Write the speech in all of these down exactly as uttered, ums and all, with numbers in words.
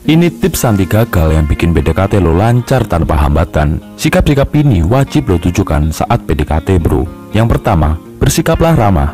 Ini tips anti gagal yang bikin P D K T lo lancar tanpa hambatan. Sikap-sikap ini wajib lo tunjukkan saat P D K T, bro. Yang pertama, bersikaplah ramah.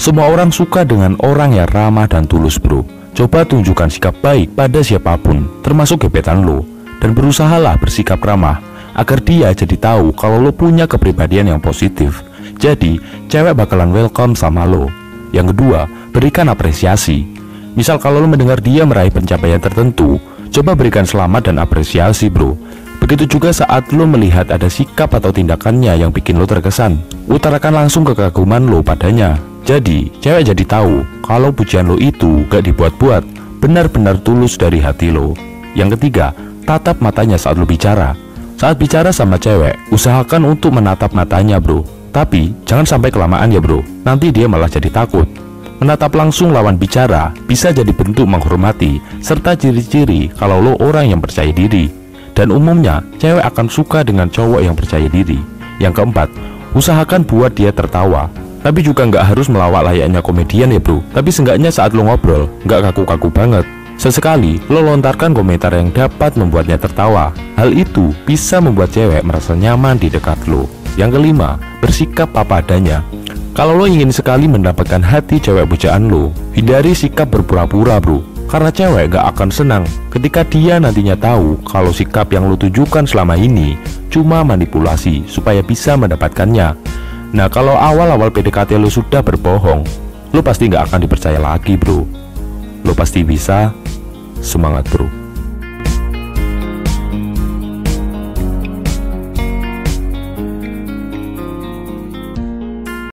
Semua orang suka dengan orang yang ramah dan tulus, bro. Coba tunjukkan sikap baik pada siapapun, termasuk gebetan lo. Dan berusahalah bersikap ramah, agar dia jadi tahu kalau lo punya kepribadian yang positif. Jadi, cewek bakalan welcome sama lo. Yang kedua, berikan apresiasi. Misal kalau lo mendengar dia meraih pencapaian tertentu, coba berikan selamat dan apresiasi, bro. Begitu juga saat lo melihat ada sikap atau tindakannya yang bikin lo terkesan, utarakan langsung kekaguman lo padanya. Jadi, cewek jadi tahu kalau pujian lo itu gak dibuat-buat, benar-benar tulus dari hati lo. Yang ketiga, tatap matanya saat lo bicara. Saat bicara sama cewek, usahakan untuk menatap matanya, bro. Tapi, jangan sampai kelamaan ya, bro. Nanti dia malah jadi takut. Menatap langsung lawan bicara bisa jadi bentuk menghormati serta ciri-ciri kalau lo orang yang percaya diri. Dan umumnya, cewek akan suka dengan cowok yang percaya diri. Yang keempat, usahakan buat dia tertawa. Tapi juga nggak harus melawak layaknya komedian ya, bro. Tapi seenggaknya saat lo ngobrol, nggak kaku-kaku banget. Sesekali, lo lontarkan komentar yang dapat membuatnya tertawa. Hal itu bisa membuat cewek merasa nyaman di dekat lo. Yang kelima, bersikap apa adanya. Kalau lo ingin sekali mendapatkan hati cewek pujaan lo, hindari sikap berpura-pura, bro. Karena cewek gak akan senang ketika dia nantinya tahu kalau sikap yang lo tunjukkan selama ini cuma manipulasi supaya bisa mendapatkannya. Nah, kalau awal-awal P D K T lo sudah berbohong, lo pasti gak akan dipercaya lagi, bro. Lo pasti bisa. Semangat, bro.